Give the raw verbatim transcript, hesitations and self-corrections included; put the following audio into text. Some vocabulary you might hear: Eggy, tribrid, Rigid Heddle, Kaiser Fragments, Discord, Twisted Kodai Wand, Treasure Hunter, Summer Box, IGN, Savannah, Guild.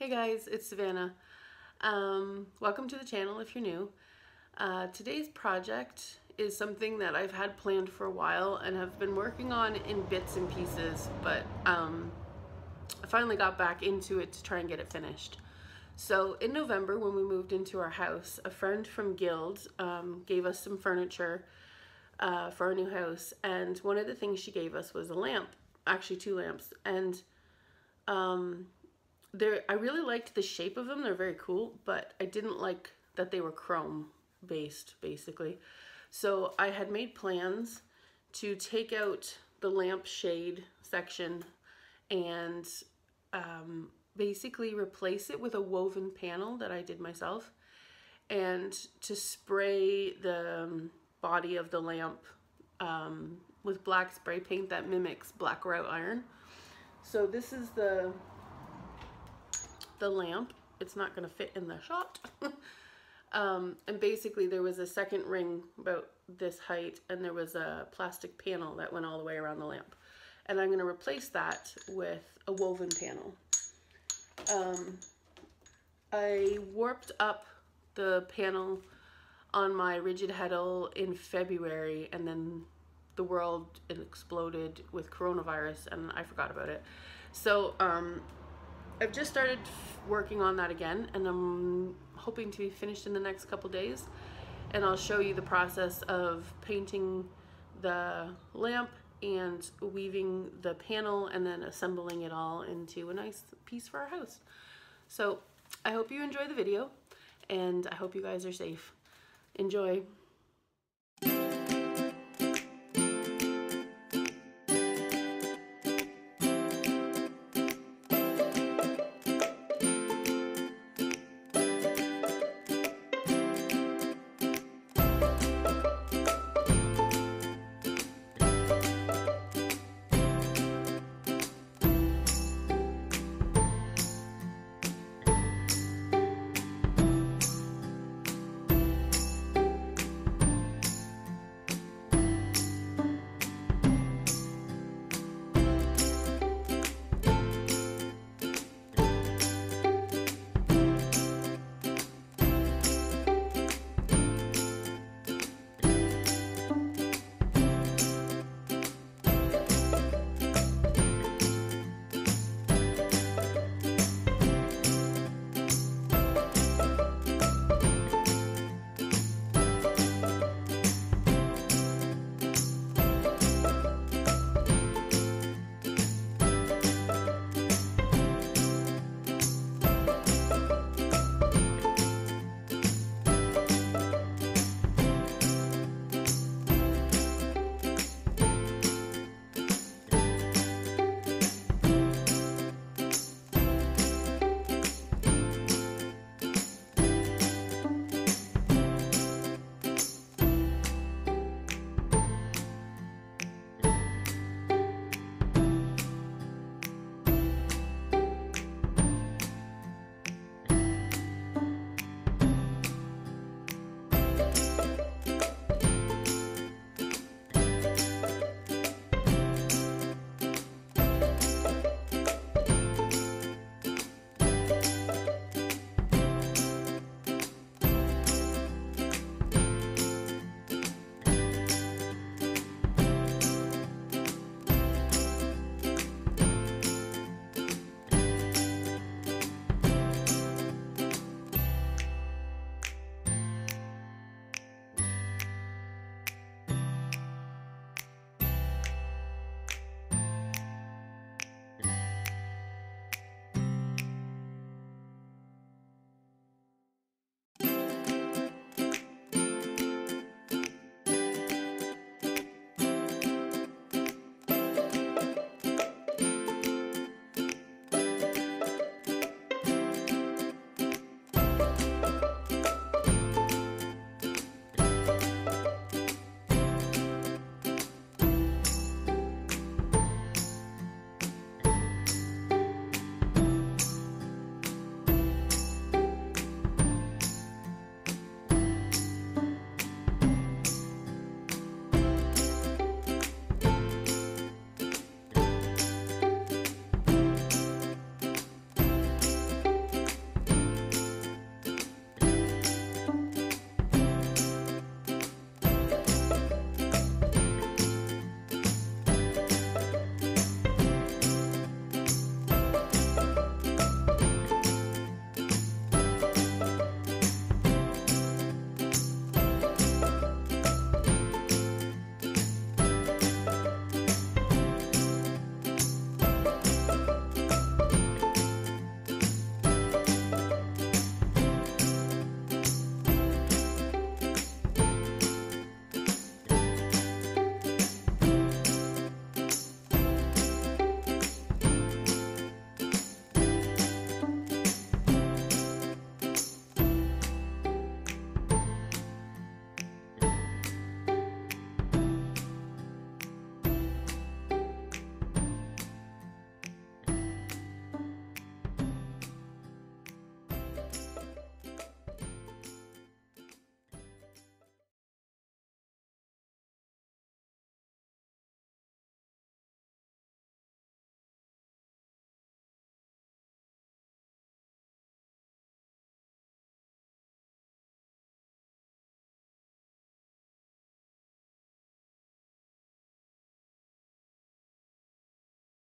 Hey guys, it's Savannah. Um, welcome to the channel if you're new. Uh, today's project is something that I've had planned for a while and have been working on in bits and pieces, but um, I finally got back into it to try and get it finished. So in November, when we moved into our house, a friend from Guild um, gave us some furniture uh, for our new house, and one of the things she gave us was a lamp, actually two lamps, and um, They're, I really liked the shape of them. They're very cool, but I didn't like that they were chrome based, basically. So I had made plans to take out the lampshade section and um, basically replace it with a woven panel that I did myself, and to spray the um, body of the lamp um, with black spray paint that mimics black wrought iron. So this is the the lamp. It's not going to fit in the shot. um, and basically there was a second ring about this height, and there was a plastic panel that went all the way around the lamp, and I'm going to replace that with a woven panel. Um, I warped up the panel on my rigid heddle in February, and then the world exploded with coronavirus and I forgot about it. So um, I've just started working on that again, and I'm hoping to be finished in the next couple days, and I'll show you the process of painting the lamp and weaving the panel and then assembling it all into a nice piece for our house. So I hope you enjoy the video, and I hope you guys are safe. Enjoy.